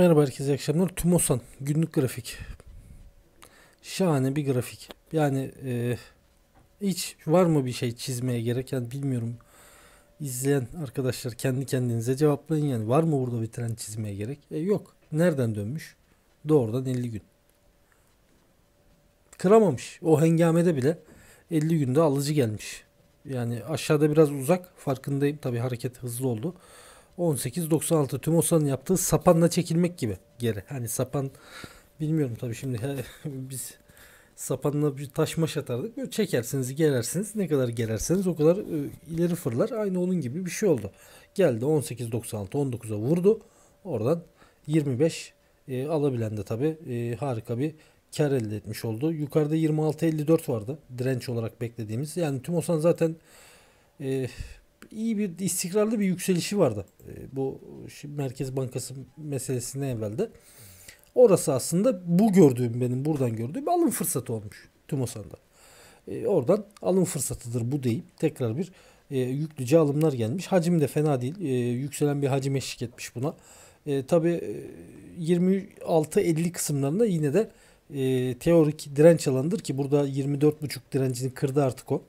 Merhaba herkese, iyi akşamlar. Tümosan günlük grafik. Şahane bir grafik. Yani hiç var mı bir şey çizmeye gerek? Yani bilmiyorum. İzleyen arkadaşlar kendi kendinize cevaplayın yani. Var mı burada bir trend çizmeye gerek? Yok. Nereden dönmüş? Doğrudan 50 gün. Kıramamış. O hengamede bile 50 günde alıcı gelmiş. Yani aşağıda biraz uzak. Farkındayım. Tabii hareket hızlı oldu. 18.96 Tümosan'ın yaptığı sapanla çekilmek gibi geri. Hani sapan bilmiyorum tabii şimdi biz sapanla bir taş maş atardık. Böyle çekersiniz, gelersiniz. Ne kadar gelerseniz o kadar ileri fırlar. Aynı onun gibi bir şey oldu. Geldi 18.96 19'a vurdu. Oradan 25 alabilen de tabii harika bir kar elde etmiş oldu. Yukarıda 26.54 vardı. Direnç olarak beklediğimiz. Yani Tümosan zaten iyi bir istikrarlı bir yükselişi vardı. Bu Merkez Bankası meselesine evvelde. Orası aslında bu gördüğüm benim buradan gördüğüm alım fırsatı olmuş Tümosan'da. Oradan alım fırsatıdır bu deyip tekrar bir yüklüce alımlar gelmiş. Hacim de fena değil. Yükselen bir hacim eşlik etmiş buna. Tabii 26-50 kısımlarında yine de teorik direnç alanıdır ki burada 24.5 direncini kırdı artık o.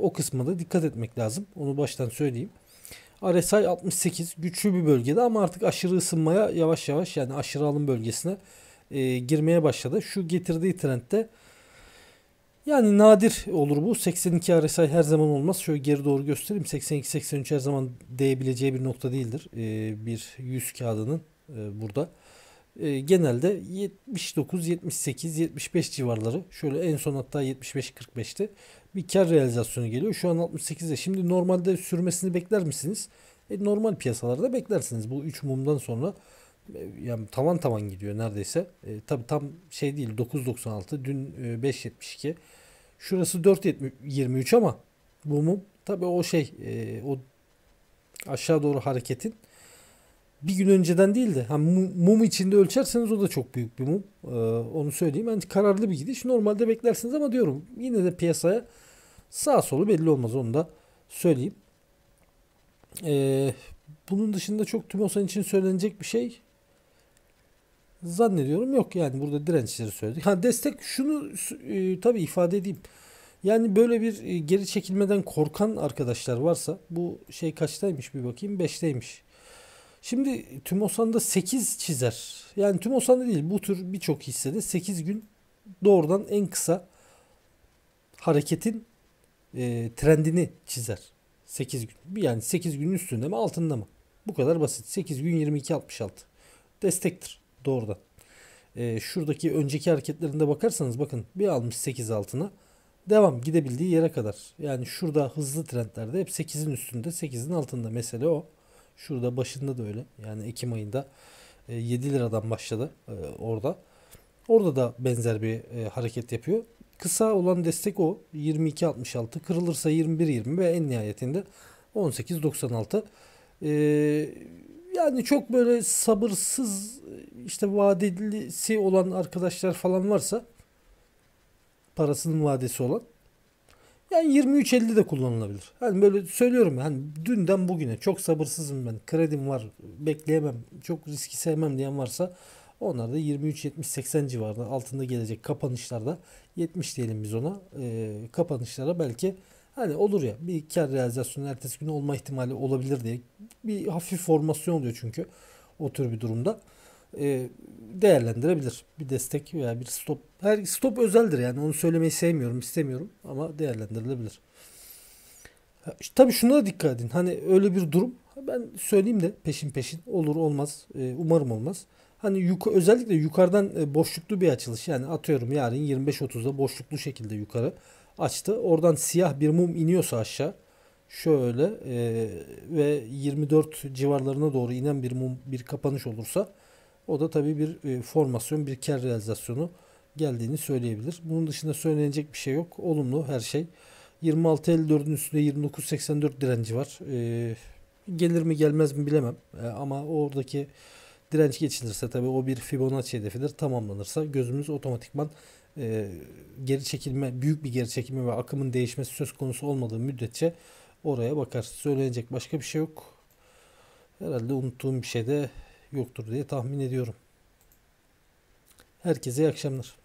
O kısma da dikkat etmek lazım. Onu baştan söyleyeyim. Aresay 68 güçlü bir bölgede ama artık aşırı ısınmaya yavaş yavaş yani aşırı alım bölgesine girmeye başladı. Şu getirdiği trendde yani nadir olur bu. 82 Aresay her zaman olmaz. Şöyle geri doğru göstereyim. 82-83 her zaman değebileceği bir nokta değildir. Bir 100 kağıdının burada. Genelde 79, 78, 75 civarları. Şöyle en son hatta 75-45'ti. Bir kar realizasyonu geliyor. Şu an 68'de. Şimdi normalde sürmesini bekler misiniz? Normal piyasalarda beklersiniz. Bu 3 mumdan sonra yani tavan tavan gidiyor neredeyse. Tabii tam şey değil 9.96. Dün 5.72. Şurası 4.23 ama bu mum tabii o şey o aşağı doğru hareketin bir gün önceden değil de mum içinde ölçerseniz o da çok büyük bir mum. Onu söyleyeyim. Yani kararlı bir gidiş. Normalde beklersiniz ama diyorum yine de piyasaya sağ solu belli olmaz. Onu da söyleyeyim. Bunun dışında çok Tümosan için söylenecek bir şey zannediyorum yok. Yani burada dirençleri söyledik. Destek şunu tabii ifade edeyim. Yani böyle bir geri çekilmeden korkan arkadaşlar varsa bu şey kaçtaymış bir bakayım. 5'teymiş. Şimdi Tümosan'da 8 çizer. Yani Tümosan'da değil bu tür birçok hissede 8 gün doğrudan en kısa hareketin trendini çizer. 8 gün. Yani 8 günün üstünde mi altında mı? Bu kadar basit. 8 gün 22.66. Destektir doğrudan. Şuradaki önceki hareketlerinde bakarsanız bakın bir almış 8 altına. Devam gidebildiği yere kadar. Yani şurada hızlı trendlerde hep 8'in üstünde 8'in altında. Mesele o. Şurada başında da öyle. Yani Ekim ayında 7 liradan başladı orada. Orada da benzer bir hareket yapıyor. Kısa olan destek o. 22.66 kırılırsa 21.20 ve en nihayetinde 18.96. Yani çok böyle sabırsız işte vadelisi olan arkadaşlar falan varsa parasının vadesi olan yani 23.50 de kullanılabilir. Hani böyle söylüyorum yani dünden bugüne çok sabırsızım ben. Kredim var, bekleyemem, çok riski sevmem diyen varsa onlar da 23-70-80 civarında altında gelecek kapanışlarda 70 diyelim biz ona. Kapanışlara belki hani olur ya bir kar realizasyonu ertesi günü olma ihtimali olabilir diye bir hafif formasyon oluyor çünkü o tür bir durumda. Değerlendirebilir. Bir destek veya bir stop. Her stop özeldir yani. Onu söylemeyi sevmiyorum, istemiyorum ama değerlendirilebilir. Tabii şuna da dikkat edin. Hani öyle bir durum. Ben söyleyeyim de peşin olur olmaz. Umarım olmaz. Hani özellikle yukarıdan boşluklu bir açılış. Yani atıyorum yarın 25.30'da boşluklu şekilde yukarı açtı. Oradan siyah bir mum iniyorsa aşağı şöyle ve 24 civarlarına doğru inen bir mum bir kapanış olursa o da tabii bir formasyon, bir kar realizasyonu geldiğini söyleyebilir. Bunun dışında söylenecek bir şey yok. Olumlu her şey. 26.54'ün üstünde 29.84 direnci var. Gelir mi gelmez mi bilemem. Ama oradaki direnç geçilirse tabii o bir Fibonacci hedefidir. Tamamlanırsa gözümüz otomatikman geri çekilme, büyük bir geri çekilme ve akımın değişmesi söz konusu olmadığı müddetçe oraya bakar. Söylenecek başka bir şey yok. Herhalde unuttuğum bir şey de yoktur diye tahmin ediyorum. Herkese iyi akşamlar.